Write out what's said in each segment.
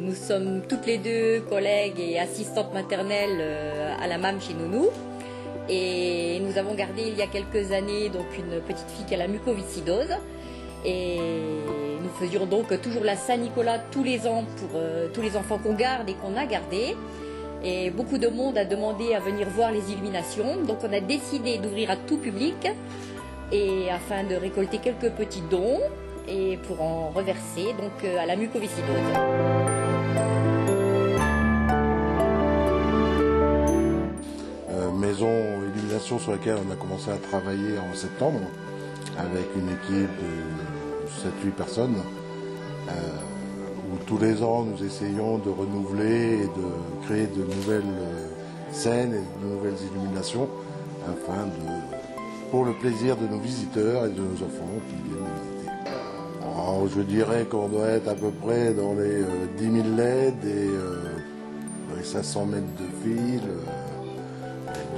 Nous sommes toutes les deux collègues et assistantes maternelles à la MAM chez Nounou. Et nous avons gardé il y a quelques années donc une petite fille qui a la mucoviscidose. Et nous faisions donc toujours la Saint-Nicolas tous les ans pour tous les enfants qu'on garde et qu'on a gardés. Et beaucoup de monde a demandé à venir voir les illuminations. Donc on a décidé d'ouvrir à tout public et afin de récolter quelques petits dons et pour en reverser donc à la mucoviscidose. Maison illumination sur laquelle on a commencé à travailler en septembre avec une équipe de 7-8 personnes où tous les ans nous essayons de renouveler et de créer de nouvelles scènes et de nouvelles illuminations afin de, pour le plaisir de nos visiteurs et de nos enfants qui viennent visiter. Alors, je dirais qu'on doit être à peu près dans les 10 000 LED et dans les 500 mètres de fil.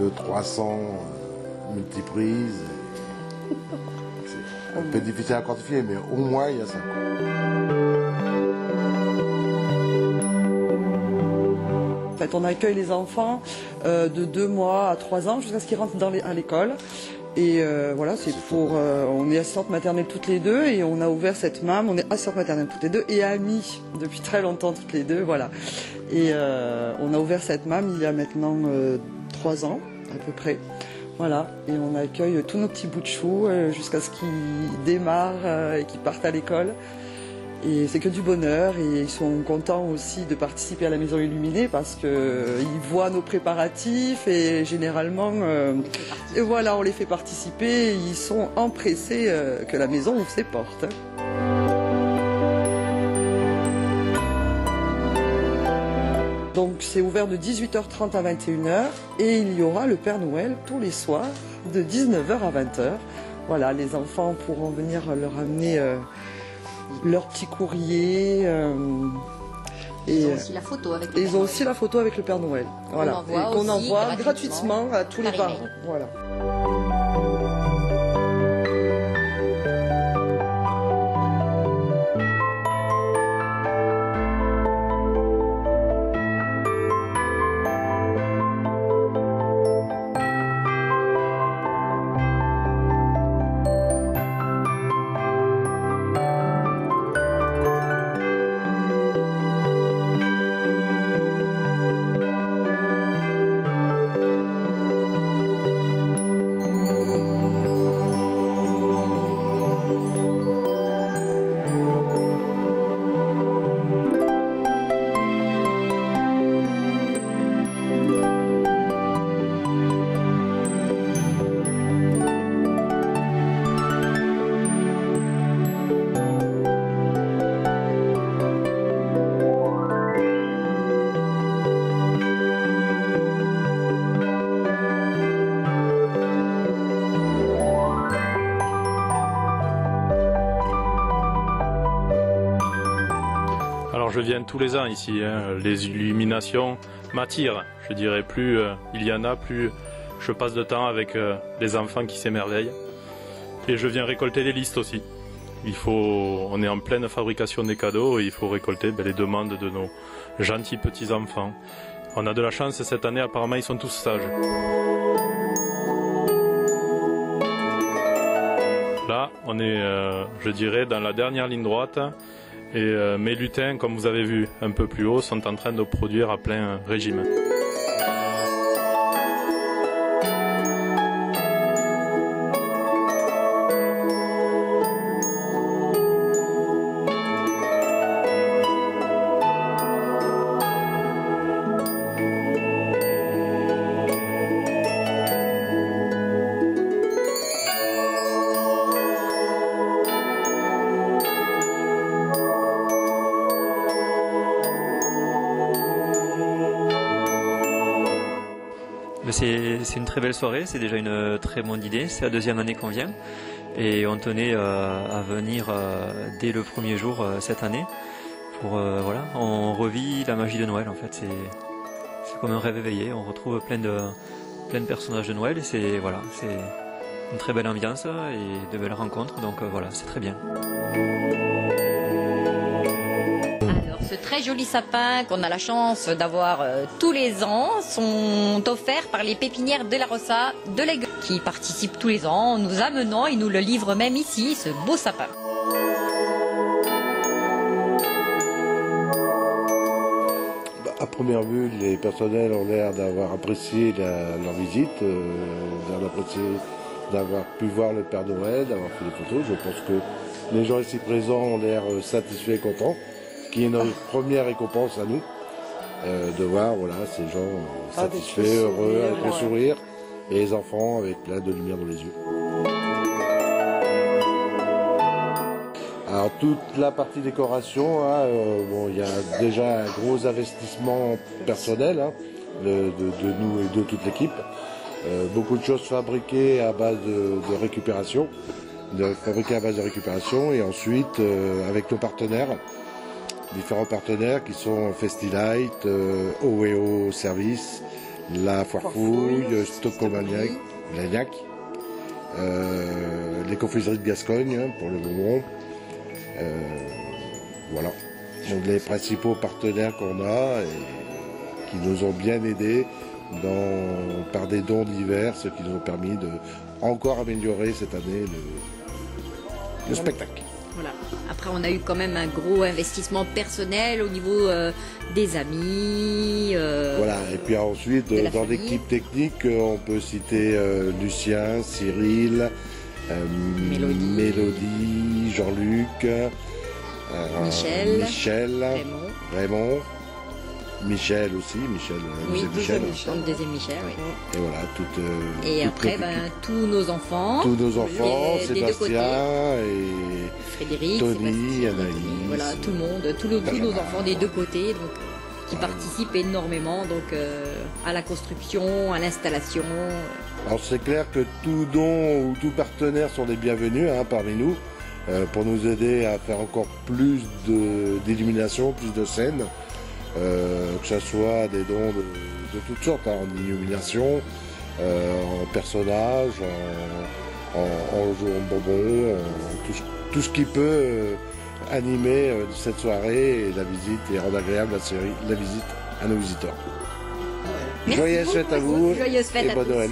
De 300 multiprises. C'est un peu difficile à quantifier, mais au moins il y a ça. En fait, on accueille les enfants de 2 mois à 3 ans jusqu'à ce qu'ils rentrent à l'école. Et voilà, c'est pour. On est assistantes maternelles toutes les deux et on a ouvert cette MAM. On est assistantes maternelles toutes les deux et amies depuis très longtemps toutes les deux. Voilà. Et on a ouvert cette MAM il y a maintenant 3 ans à peu près, voilà, et on accueille tous nos petits bouts de chou jusqu'à ce qu'ils démarrent et qu'ils partent à l'école, et c'est que du bonheur, et ils sont contents aussi de participer à la Maison Illuminée parce qu'ils voient nos préparatifs et généralement, et voilà, on les fait participer, ils sont empressés que la maison ouvre ses portes. Donc c'est ouvert de 18h30 à 21h et il y aura le Père Noël tous les soirs de 19h à 20h. Voilà, les enfants pourront venir leur amener leur petit courrier. Et ils ont aussi la photo avec le Père Noël. Ils ont aussi la photo avec le Père Noël. Voilà, qu'on envoie gratuitement à tous les parents. Voilà. Je viens tous les ans ici, hein. Les illuminations m'attirent, je dirais plus il y en a, plus je passe de temps avec les enfants qui s'émerveillent. Et je viens récolter des listes aussi. On est en pleine fabrication des cadeaux et il faut récolter les demandes de nos gentils petits-enfants. On a de la chance, cette année apparemment ils sont tous sages. Là, on est, je dirais, dans la dernière ligne droite. Et mes lutins, comme vous avez vu un peu plus haut, sont en train de produire à plein régime. C'est une très belle soirée, c'est déjà une très bonne idée, c'est la deuxième année qu'on vient et on tenait à venir dès le premier jour cette année pour voilà, on revit la magie de Noël en fait, c'est comme un rêve éveillé, on retrouve plein de personnages de Noël et c'est voilà, c'est une très belle ambiance et de belles rencontres, donc voilà, c'est très bien. Ce très joli sapin qu'on a la chance d'avoir tous les ans sont offerts par les pépinières de la Rossa de l'Aigua qui participent tous les ans en nous amenant et nous le livrent même ici, ce beau sapin. À première vue, les personnels ont l'air d'avoir apprécié leur visite, d'avoir pu voir le Père Noël, d'avoir fait des photos. Je pense que les gens ici présents ont l'air satisfaits et contents. Qui est notre première récompense à nous, de voir voilà, ces gens satisfaits, heureux, avec le sourire, et les enfants avec plein de lumière dans les yeux. Alors toute la partie décoration, bon, il y a déjà un gros investissement personnel de nous et de toute l'équipe. Beaucoup de choses fabriquées à base de récupération, et ensuite avec nos partenaires. Différents partenaires qui sont Festilite, OEO Service, La Foir'Fouille, Stockholm-Lagnac, les confiseries de Gascogne pour le bonbon. Voilà. Donc les principaux partenaires qu'on a et qui nous ont bien aidés par des dons divers, ce qui nous ont permis de encore améliorer cette année le spectacle. Voilà. Après, on a eu quand même un gros investissement personnel au niveau des amis. Voilà, et puis ensuite, dans l'équipe technique, on peut citer Lucien, Cyril, Mélodie, Jean-Luc, Michel, Raymond, Michel aussi, deuxième Michel, oui. Et voilà, et après, tous nos enfants, Sébastien et Frédéric, Tony, Anaïs, voilà, tout le monde, tous nos enfants des deux côtés, donc, qui participent énormément donc, à la construction, à l'installation. Alors c'est clair que tout don ou tout partenaire sont des bienvenus parmi nous, pour nous aider à faire encore plus d'illumination, plus de scènes. Que ce soit des dons de toutes sortes, en illumination, en personnage, en jeu en bonbon, tout ce qui peut animer cette soirée et la visite et rendre agréable la visite à nos visiteurs. Joyeuses fêtes à vous et bonne Noël.